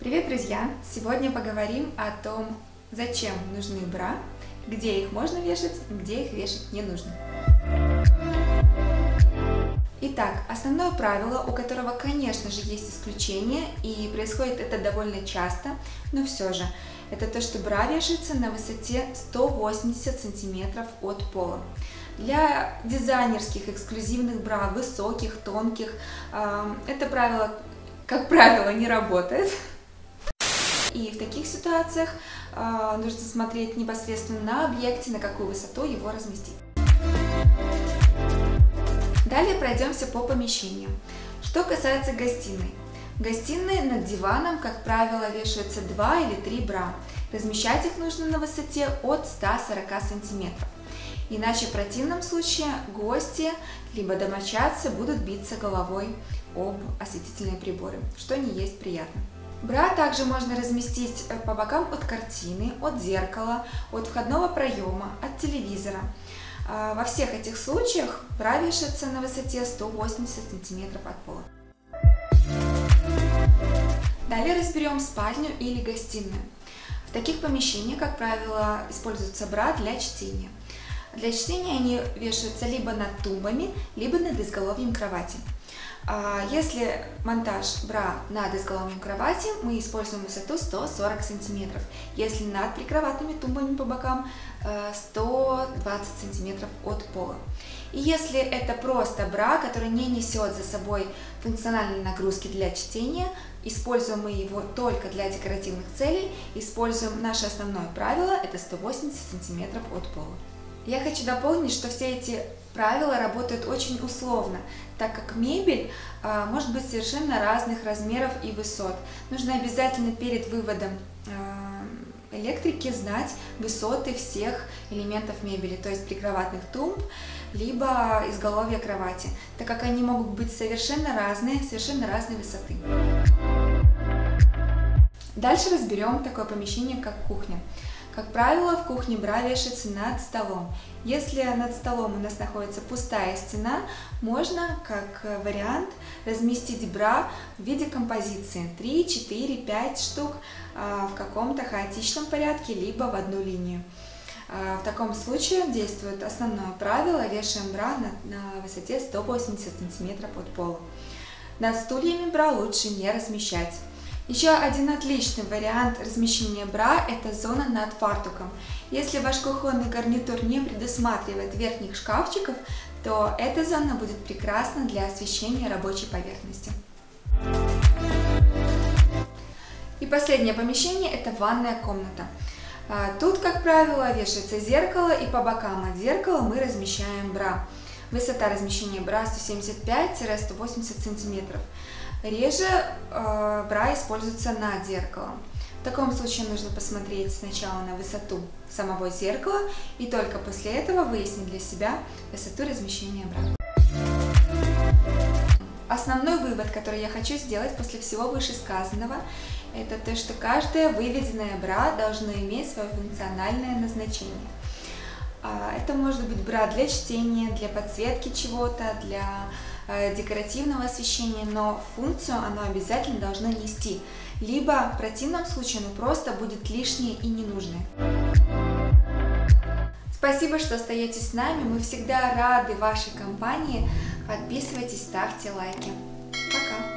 Привет, друзья! Сегодня поговорим о том, зачем нужны бра, где их можно вешать, где их вешать не нужно. Итак, основное правило, у которого, конечно же, есть исключения, и происходит это довольно часто, но все же, это то, что бра вешается на высоте 180 см от пола. Для дизайнерских эксклюзивных бра, высоких, тонких, это правило, как правило, не работает. И в таких ситуациях нужно смотреть непосредственно на объекте, на какую высоту его разместить. Далее пройдемся по помещениям. Что касается гостиной. В гостиной над диваном, как правило, вешаются 2 или 3 бра. Размещать их нужно на высоте от 140 см. Иначе в противном случае гости, либо домочадцы будут биться головой об осветительные приборы, что не есть приятно. Бра также можно разместить по бокам от картины, от зеркала, от входного проема, от телевизора. Во всех этих случаях бра вешается на высоте 180 см от пола. Далее разберем спальню или гостиную. В таких помещениях, как правило, используются бра для чтения. Для чтения они вешаются либо над тумбами, либо над изголовьем кровати. Если монтаж бра над изголовьем кровати, мы используем высоту 140 см. Если над прикроватными тумбами по бокам, 120 см от пола. И если это просто бра, который не несет за собой функциональной нагрузки для чтения, используем мы его только для декоративных целей, используем наше основное правило, это 180 см от пола. Я хочу дополнить, что все эти правила работают очень условно, так как мебель может быть совершенно разных размеров и высот. Нужно обязательно перед выводом электрики знать высоты всех элементов мебели, то есть прикроватных тумб, либо изголовья кровати, так как они могут быть совершенно разной высоты. Дальше разберем такое помещение, как кухня. Как правило, в кухне бра вешается над столом. Если над столом у нас находится пустая стена, можно, как вариант, разместить бра в виде композиции 3, 4, 5 штук в каком-то хаотичном порядке, либо в одну линию. В таком случае действует основное правило, вешаем бра на высоте 180 см от пола. Над стульями бра лучше не размещать. Еще один отличный вариант размещения бра – это зона над фартуком. Если ваш кухонный гарнитур не предусматривает верхних шкафчиков, то эта зона будет прекрасна для освещения рабочей поверхности. И последнее помещение – это ванная комната. Тут, как правило, вешается зеркало, и по бокам от зеркала мы размещаем бра. Высота размещения бра 175-180 см. Реже бра используется над зеркалом. В таком случае нужно посмотреть сначала на высоту самого зеркала и только после этого выяснить для себя высоту размещения бра. Основной вывод, который я хочу сделать после всего вышесказанного, это то, что каждая выведенная бра должна иметь свое функциональное назначение. Это может быть бра для чтения, для подсветки чего-то, для декоративного освещения, но функцию оно обязательно должно нести. Либо в противном случае оно просто будет лишнее и ненужное. Спасибо, что остаетесь с нами. Мы всегда рады вашей компании. Подписывайтесь, ставьте лайки. Пока!